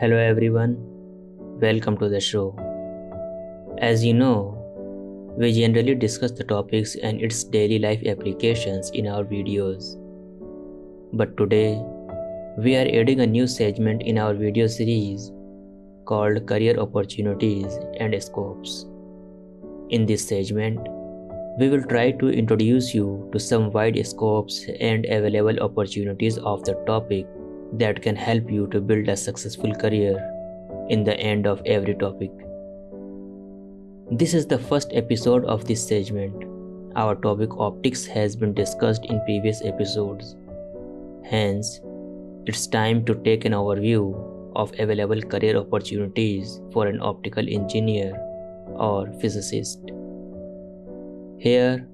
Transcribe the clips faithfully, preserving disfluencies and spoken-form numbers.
Hello everyone, welcome to the show. As you know, we generally discuss the topics and its daily life applications in our videos. But today, we are adding a new segment in our video series called Career Opportunities and Scopes. In this segment, we will try to introduce you to some wide scopes and available opportunities of the topic that can help you to build a successful career in the end of every topic. This is the first episode of this segment. Our topic optics has been discussed in previous episodes. Hence, it's time to take an overview of available career opportunities for an optical engineer or physicist. Here,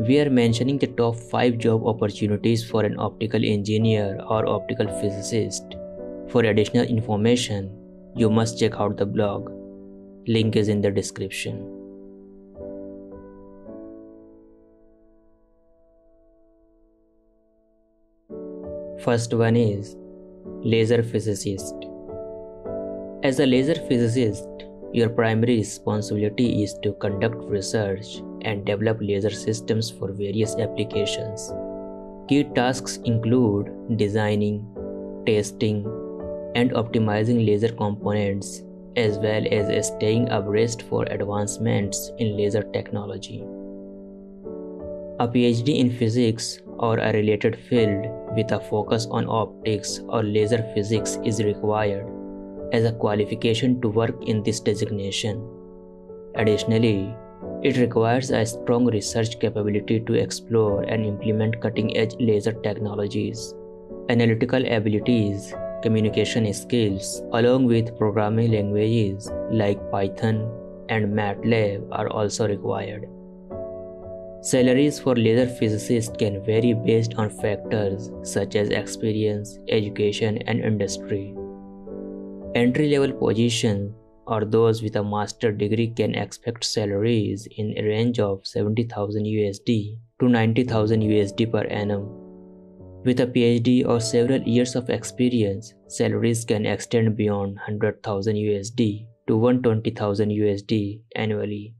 we are mentioning the top five job opportunities for an optical engineer or optical physicist. For additional information, you must check out the blog. Link is in the description. First one is laser physicist. As a laser physicist, your primary responsibility is to conduct research and develop laser systems for various applications. Key tasks include designing, testing, and optimizing laser components, as well as staying abreast for advancements in laser technology. A PhD in physics or a related field with a focus on optics or laser physics is required as a qualification to work in this designation. Additionally, it requires a strong research capability to explore and implement cutting-edge laser technologies, analytical abilities, communication skills, along with programming languages like Python and MATLAB are also required. Salaries for laser physicists can vary based on factors such as experience, education, and industry. Entry-level positions or those with a master's degree can expect salaries in a range of seventy thousand U S D to ninety thousand U S D per annum. With a PhD or several years of experience, salaries can extend beyond one hundred thousand U S D to one hundred twenty thousand U S D annually.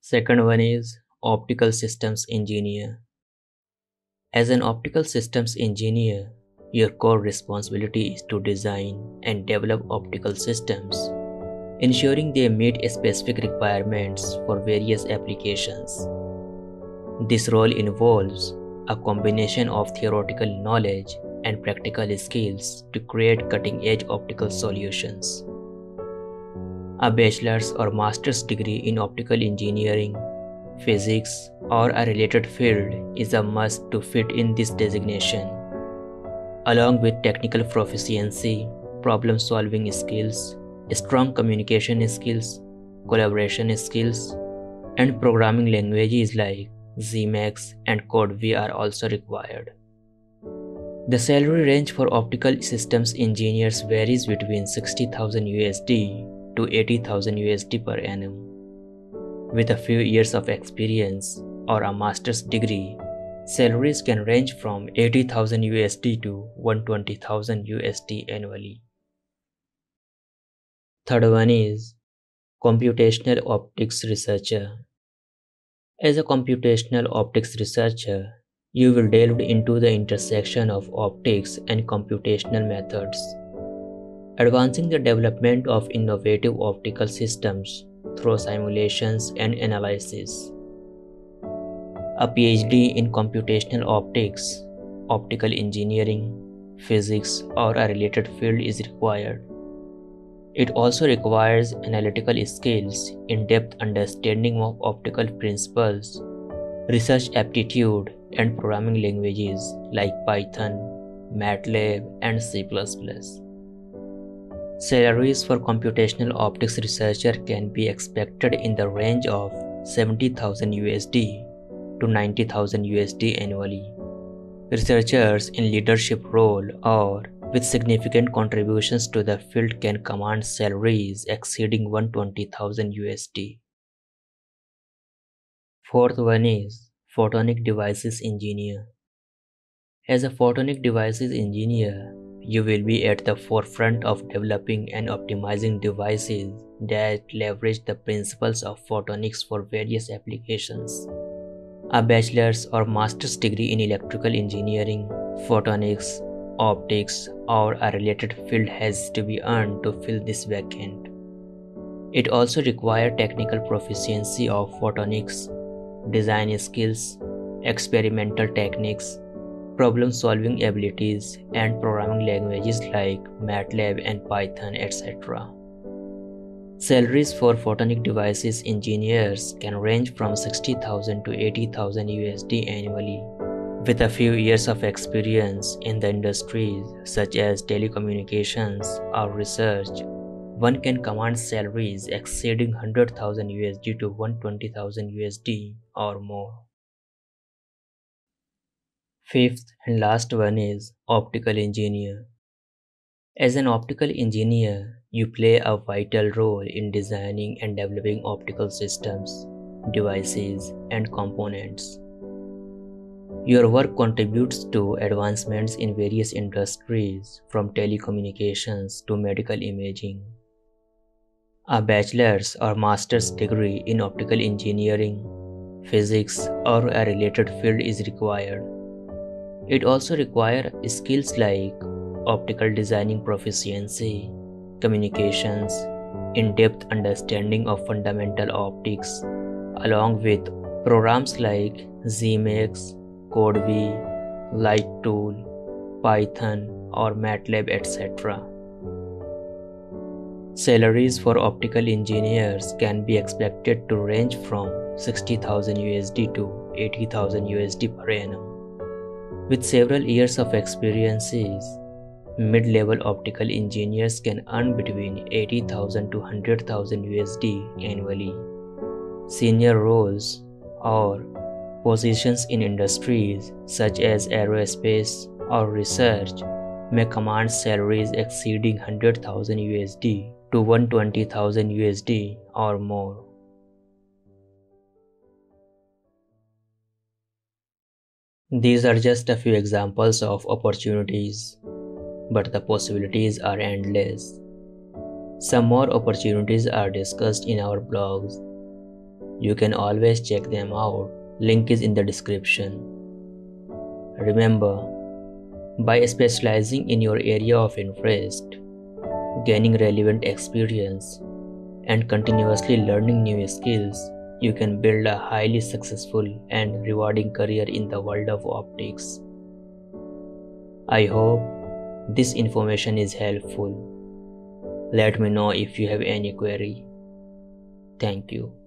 Second one is optical systems engineer. As an optical systems engineer, your core responsibility is to design and develop optical systems, ensuring they meet specific requirements for various applications. This role involves a combination of theoretical knowledge and practical skills to create cutting-edge optical solutions. A bachelor's or master's degree in optical engineering, physics, or a related field is a must to fit in this designation. Along with technical proficiency, problem-solving skills, strong communication skills, collaboration skills, and programming languages like Zemax and Code V are also required. The salary range for optical systems engineers varies between sixty thousand U S D to eighty thousand U S D per annum. With a few years of experience or a master's degree, salaries can range from eighty thousand U S D to one hundred twenty thousand U S D annually. Third one is computational optics researcher. As a computational optics researcher, you will delve into the intersection of optics and computational methods, advancing the development of innovative optical systems through simulations and analysis. A PhD in computational optics, optical engineering, physics, or a related field is required. It also requires analytical skills, in-depth understanding of optical principles, research aptitude, and programming languages like Python, MATLAB, and C plus plus. Salaries for computational optics researcher can be expected in the range of seventy thousand U S D to ninety thousand U S D annually. Researchers in leadership role or with significant contributions to the field can command salaries exceeding one hundred twenty thousand U S D. Fourth one is photonic devices engineer. As a photonic devices engineer, you will be at the forefront of developing and optimizing devices that leverage the principles of photonics for various applications. A bachelor's or master's degree in electrical engineering, photonics, optics, or a related field has to be earned to fill this vacant. It also requires technical proficiency of photonics, design skills, experimental techniques, problem-solving abilities, and programming languages like MATLAB and Python, et cetera. Salaries for photonic devices engineers can range from sixty thousand to eighty thousand U S D annually, with a few years of experience in the industries such as telecommunications or research. One can command salaries exceeding one hundred thousand U S D to one hundred twenty thousand U S D or more. Fifth and last one is optical engineer. As an optical engineer, you play a vital role in designing and developing optical systems, devices, and components. Your work contributes to advancements in various industries, from telecommunications to medical imaging. A bachelor's or master's degree in optical engineering, physics, or a related field is required. It also requires skills like optical designing proficiency, communications, in-depth understanding of fundamental optics, along with programs like Zemax, Code V, Light Tool, Python, or MATLAB, et cetera. Salaries for optical engineers can be expected to range from sixty thousand U S D to eighty thousand U S D per annum. With several years of experiences, mid-level optical engineers can earn between eighty thousand to one hundred thousand U S D annually. Senior roles or positions in industries such as aerospace or research may command salaries exceeding one hundred thousand U S D to one hundred twenty thousand U S D or more. These are just a few examples of opportunities, but the possibilities are endless. Some more opportunities are discussed in our blogs. You can always check them out. Link is in the description. Remember, by specializing in your area of interest, gaining relevant experience, and continuously learning new skills, you can build a highly successful and rewarding career in the world of optics. I hope this information is helpful. Let me know if you have any query. Thank you.